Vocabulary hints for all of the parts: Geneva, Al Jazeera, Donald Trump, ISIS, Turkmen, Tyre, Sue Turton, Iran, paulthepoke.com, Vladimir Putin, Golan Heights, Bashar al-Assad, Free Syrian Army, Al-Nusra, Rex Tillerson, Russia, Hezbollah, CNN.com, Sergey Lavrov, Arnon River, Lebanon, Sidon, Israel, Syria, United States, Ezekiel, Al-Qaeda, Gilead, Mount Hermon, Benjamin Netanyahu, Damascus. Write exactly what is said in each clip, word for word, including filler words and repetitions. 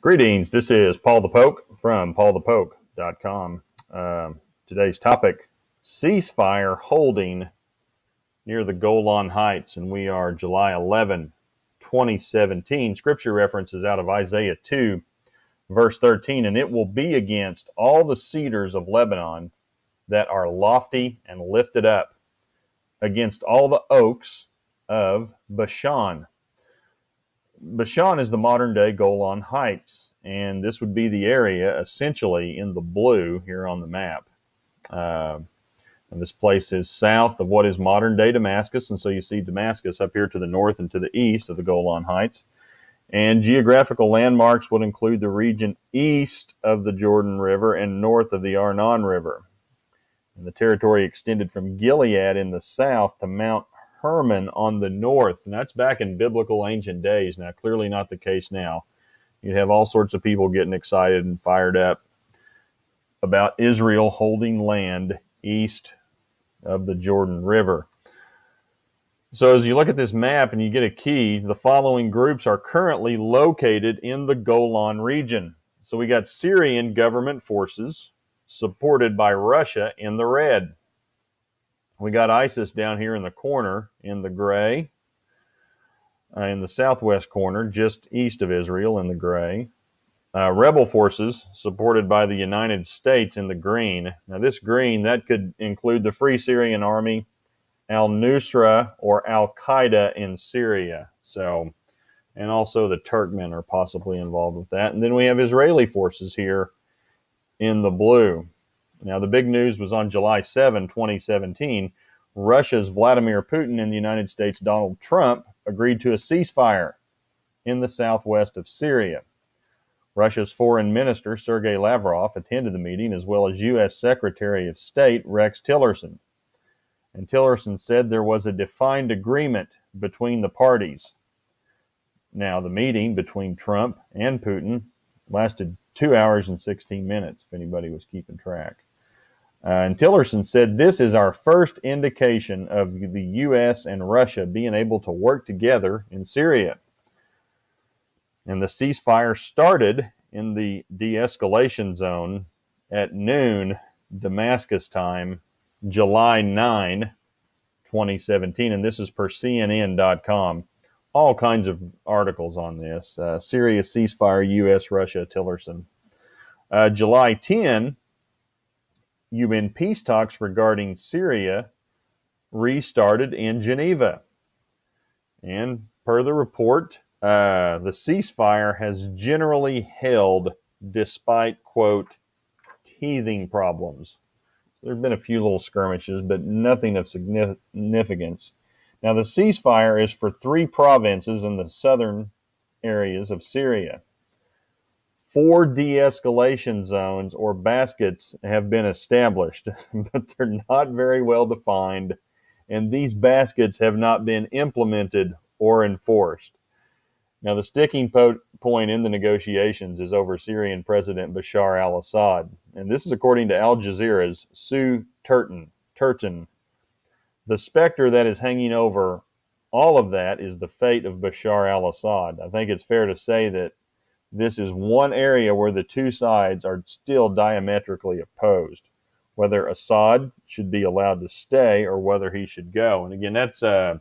Greetings. This is Paul the Poke from paul the poke dot com. Um, today's topic, ceasefire holding near the Golan Heights. And we are July eleventh, twenty seventeen. Scripture reference is out of Isaiah two, verse thirteen. And it will be against all the cedars of Lebanon that are lofty and lifted up, against all the oaks of Bashan. Bashan is the modern-day Golan Heights, and this would be the area essentially in the blue here on the map. Uh, and this place is south of what is modern-day Damascus, and so you see Damascus up here to the north and to the east of the Golan Heights. And geographical landmarks would include the region east of the Jordan River and north of the Arnon River. And the territory extended from Gilead in the south to Mount Hermon on the north, and that's back in biblical ancient days. Now, clearly not the case now. You'd have all sorts of people getting excited and fired up about Israel holding land east of the Jordan River. So as you look at this map and you get a key, the following groups are currently located in the Golan region. So we got Syrian government forces supported by Russia in the red. We got ISIS down here in the corner in the gray, uh, in the southwest corner, just east of Israel in the gray. Uh, rebel forces supported by the United States in the green. Now this green, that could include the Free Syrian Army, Al-Nusra, or Al-Qaeda in Syria. So, and also the Turkmen are possibly involved with that. And then we have Israeli forces here in the blue. Now, the big news was on July seventh, twenty seventeen, Russia's Vladimir Putin and the United States' Donald Trump agreed to a ceasefire in the southwest of Syria. Russia's foreign minister, Sergey Lavrov, attended the meeting, as well as U S Secretary of State, Rex Tillerson. And Tillerson said there was a defined agreement between the parties. Now, the meeting between Trump and Putin lasted two hours and sixteen minutes, if anybody was keeping track. Uh, and Tillerson said, "This is our first indication of the U S and Russia being able to work together in Syria." And the ceasefire started in the de-escalation zone at noon Damascus time, July ninth, twenty seventeen. And this is per C N N dot com. All kinds of articles on this. Uh, Syria ceasefire, U S, Russia, Tillerson. Uh, July tenth, U N peace talks regarding Syria restarted in Geneva. And per the report, uh, the ceasefire has generally held despite, quote, teething problems. There have been a few little skirmishes, but nothing of significance. Now, the ceasefire is for three provinces in the southern areas of Syria. Four de-escalation zones or baskets have been established, but they're not very well defined, and these baskets have not been implemented or enforced. Now, the sticking po- point in the negotiations is over Syrian President Bashar al-Assad, and this is according to Al Jazeera's Sue Turton. Turton. The specter that is hanging over all of that is the fate of Bashar al-Assad. I think it's fair to say that this is one area where the two sides are still diametrically opposed, whether Assad should be allowed to stay or whether he should go. And again, that's uh,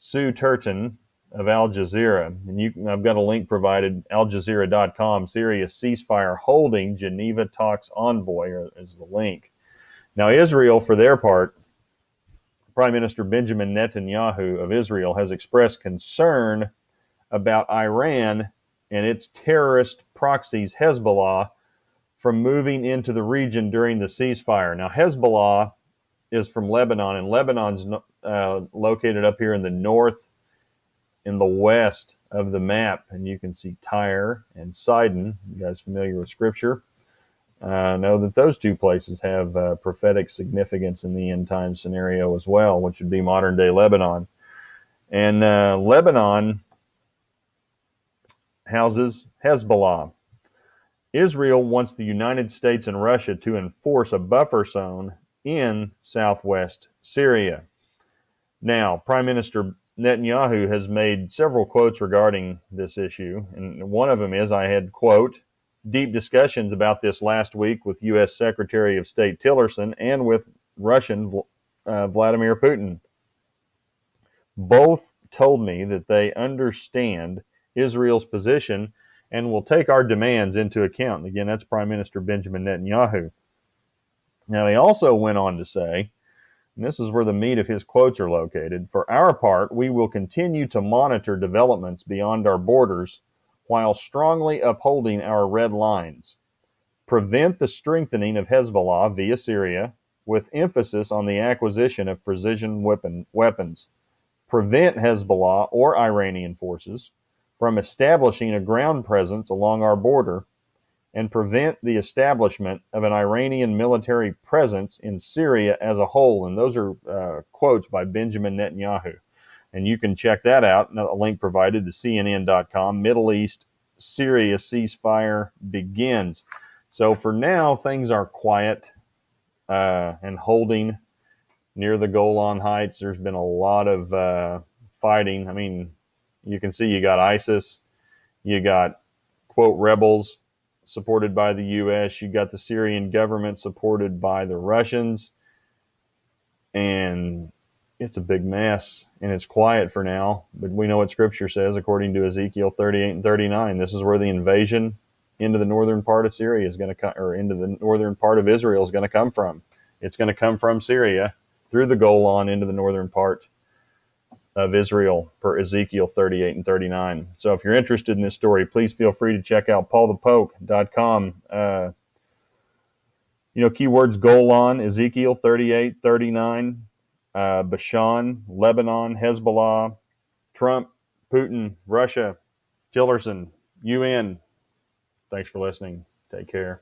Sue Turton of Al Jazeera. And you, I've got a link provided, al jazeera dot com, Syria ceasefire holding, Geneva talks envoy is the link. Now, Israel, for their part, Prime Minister Benjamin Netanyahu of Israel has expressed concern about Iran and its terrorist proxies, Hezbollah, from moving into the region during the ceasefire. Now, Hezbollah is from Lebanon, and Lebanon's uh, located up here in the north, in the west of the map. And you can see Tyre and Sidon. You guys familiar with Scripture? Uh, know that those two places have uh, prophetic significance in the end time scenario as well, which would be modern day Lebanon. And uh, Lebanon houses Hezbollah. Israel wants the United States and Russia to enforce a buffer zone in southwest Syria. Now, Prime Minister Netanyahu has made several quotes regarding this issue, and one of them is, I had, quote, deep discussions about this last week with U S Secretary of State Tillerson and with Russian uh, Vladimir Putin. Both told me that they understand Israel's position and will take our demands into account. And again, that's Prime Minister Benjamin Netanyahu. Now, he also went on to say, and this is where the meat of his quotes are located, for our part, we will continue to monitor developments beyond our borders while strongly upholding our red lines. Prevent the strengthening of Hezbollah via Syria with emphasis on the acquisition of precision weapon, weapons. Prevent Hezbollah or Iranian forces from establishing a ground presence along our border, and prevent the establishment of an Iranian military presence in Syria as a whole. And those are uh, quotes by Benjamin Netanyahu. And you can check that out, a link provided to C N N dot com, Middle East, Syria ceasefire begins. So for now, things are quiet uh, and holding near the Golan Heights. There's been a lot of uh, fighting. I mean, you can see you got ISIS, you got, quote, rebels supported by the U S, you got the Syrian government supported by the Russians, and it's a big mess, and it's quiet for now, but we know what Scripture says, according to Ezekiel thirty-eight and thirty-nine. This is where the invasion into the northern part of Syria is going to come, or into the northern part of Israel is going to come from. It's going to come from Syria through the Golan into the northern part of Israel, per Ezekiel thirty-eight and thirty-nine. So if you're interested in this story, please feel free to check out paul the poke dot com. Uh, you know, keywords Golan, Ezekiel thirty-eight, thirty-nine. Uh, Bashan, Lebanon, Hezbollah, Trump, Putin, Russia, Tillerson, U N. Thanks for listening. Take care.